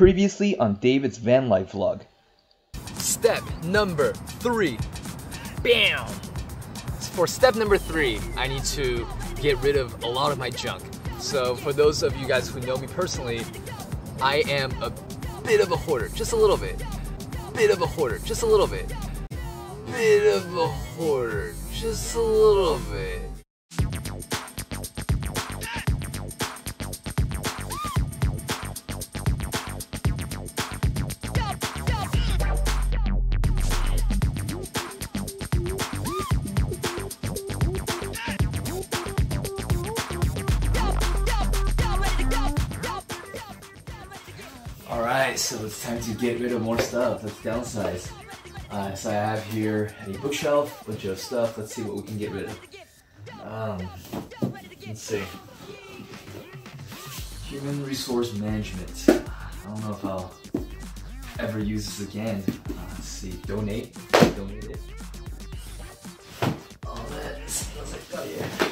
previously on David's Van Life vlog. Step number 3. Bam! For step number 3, I need to get rid of a lot of my junk. So for those of you guys who know me personally, I am a bit of a hoarder, just a little bit. Bit of a hoarder, just a little bit. Bit of a hoarder, just a little bit. Alright, so it's time to get rid of more stuff. Let's downsize. So I have here a bookshelf, bunch of stuff. Let's see what we can get rid of. Let's see. Human resource management. I don't know if I'll ever use this again. Let's see. Donate. Donate it. All that smells like, oh yeah.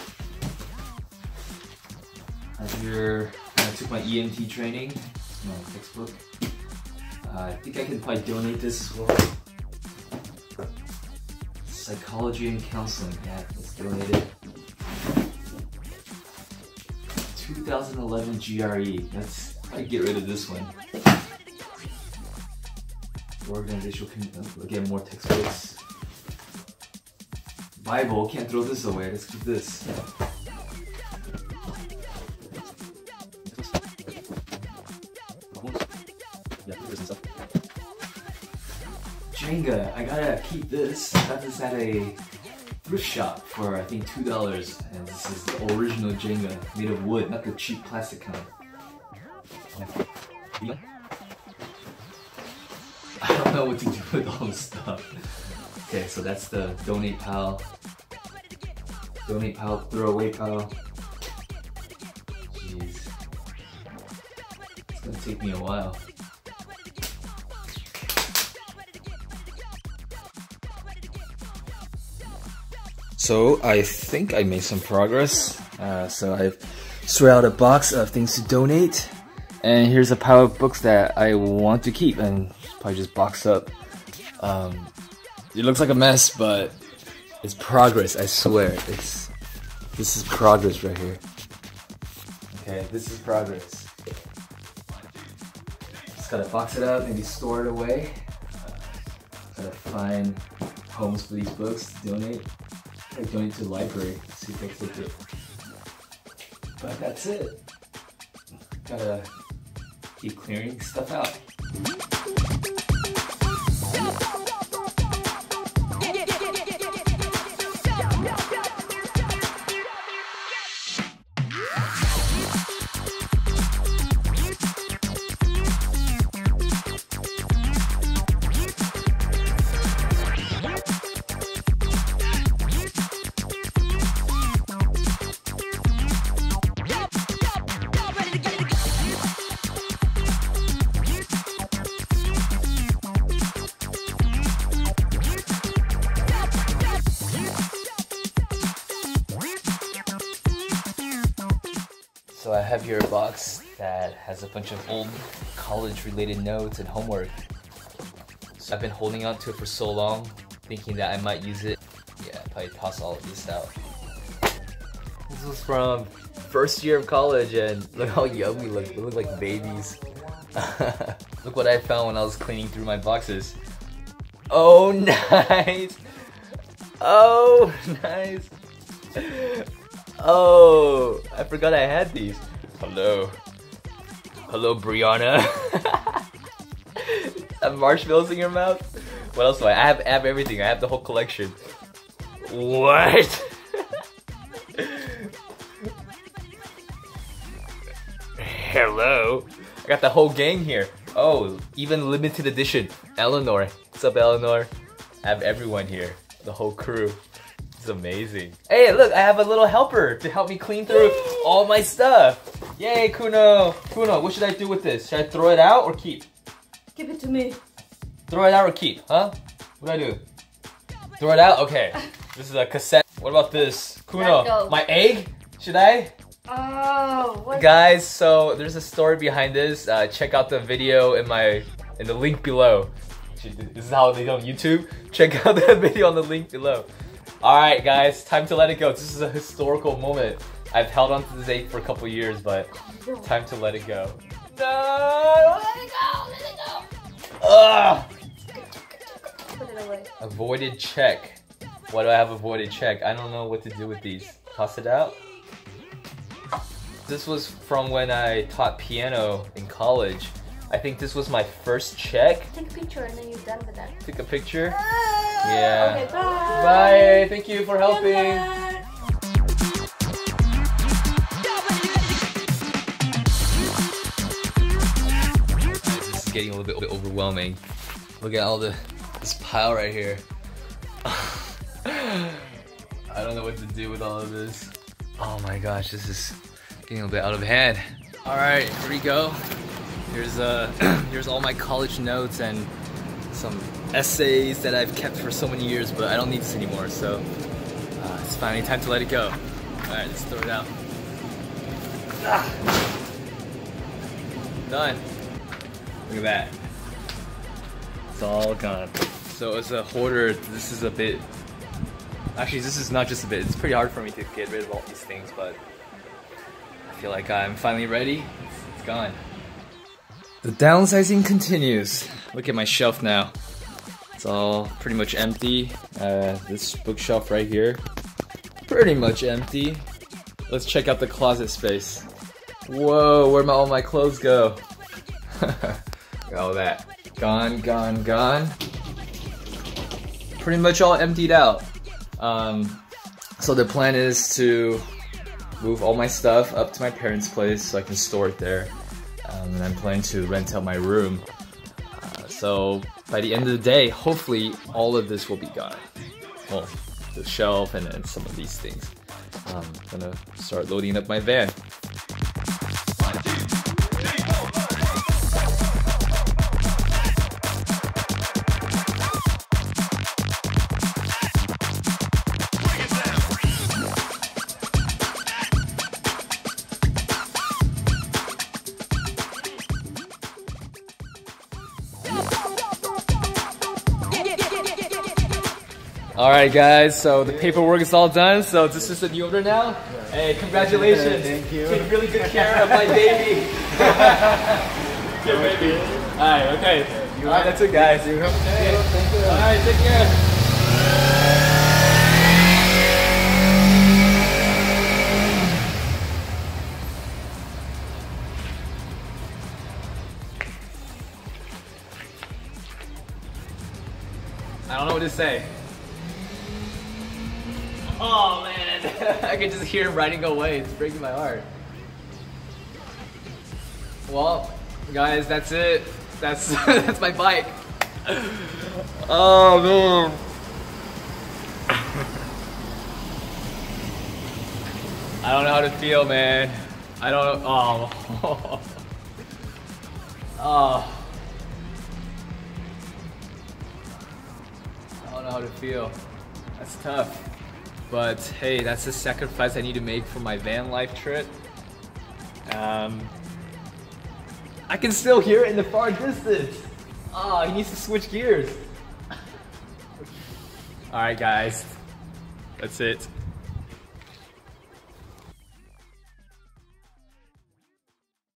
I have here, I took my EMT training. My textbook. I think I can probably donate this as well. Psychology and counseling. Yeah, let's donate it. 2011 GRE. Let's get rid of this one. Organizational commitment. Again, more textbooks. Bible. Can't throw this away. Let's keep this. Jenga, I gotta keep this. I got this at a thrift shop for I think $2, and this is the original Jenga, made of wood, not the cheap plastic kind. I don't know what to do with all this stuff. Okay, so that's the donate pile. Donate pile, throw away pile. Jeez. It's gonna take me a while. So I think I made some progress. So I've sorted out a box of things to donate, and here's a pile of books that I want to keep and probably just box up. It looks like a mess, but it's progress. I swear, this is progress right here. Okay, this is progress. Just gotta box it up, maybe store it away. Gotta find homes for these books to donate. I'm going to the library, see if I can get it. But that's it. Gotta keep clearing stuff out. So I have here a box that has a bunch of old college-related notes and homework. So I've been holding on to it for so long, thinking that I might use it. Yeah, I'd probably toss all of this out. This was from first year of college, and look how young we look. We look like babies. Look what I found when I was cleaning through my boxes. Oh, nice! Oh, nice! Oh, I forgot I had these. Hello. Hello, Brianna. Marshmallows in your mouth? What else do I have? I have everything. I have the whole collection. What? Hello. I got the whole gang here. Oh, even limited edition. Eleanor. What's up, Eleanor? I have everyone here. The whole crew. It's amazing. Hey, look, I have a little helper to help me clean through all my stuff. Yay, Kuno. Kuno, what should I do with this? Should I throw it out or keep? Give it to me. Throw it out or keep, huh? What do I do? Throw it out? Okay. This is a cassette. What about this? Kuno, my egg? Should I? Oh, what? Guys, so there's a story behind this. Check out the video in the link below. This is how they do on YouTube. Check out that video on the link below. Alright guys, time to let it go. This is a historical moment. I've held on to this ache for a couple years, but time to let it go. No! Let it go! Let it go! Ugh! Put it away. Avoided check. Why do I have avoided check? I don't know what to do with these. Toss it out? This was from when I taught piano in college. I think this was my first check. Take a picture and then you're done with that. Take a picture? Yeah. Okay, bye! Bye! Thank you for helping! Bye. This is getting a little bit overwhelming. Look at all this pile right here. I don't know what to do with all of this. Oh my gosh, this is getting a little bit out of hand. Alright, here we go. Here's here's all my college notes and some essays that I've kept for so many years, but I don't need this anymore, so it's finally time to let it go. Alright, let's throw it out. Ah. Done. Look at that. It's all gone. So as a hoarder, this is a bit... Actually, this is not just a bit. It's pretty hard for me to get rid of all these things, but I feel like I'm finally ready. It's gone. The downsizing continues. Look at my shelf now. It's all pretty much empty. This bookshelf right here, pretty much empty. Let's check out the closet space. Whoa, where'd all my clothes go? All that. Gone, gone, gone. Pretty much all emptied out. So the plan is to move all my stuff up to my parents' place so I can store it there. And I'm planning to rent out my room. So by the end of the day, hopefully all of this will be gone. Well, the shelf and some of these things. I'm gonna start loading up my van. Alright guys, so the paperwork is all done, so this is the new order now. Yeah. Hey, congratulations. Thank you. Take really good care of my baby. Good baby. Alright, okay. Alright, that's it guys. You have a day. Alright, take care. I don't know what to say. Oh man, I can just hear him riding away. It's breaking my heart. Well, guys, that's it. That's my bike. Oh man. I don't know how to feel, man. I don't know. Oh. Oh. I don't know how to feel. That's tough. But hey, that's the sacrifice I need to make for my van life trip. I can still hear it in the far distance. Oh, he needs to switch gears. All right, guys, that's it.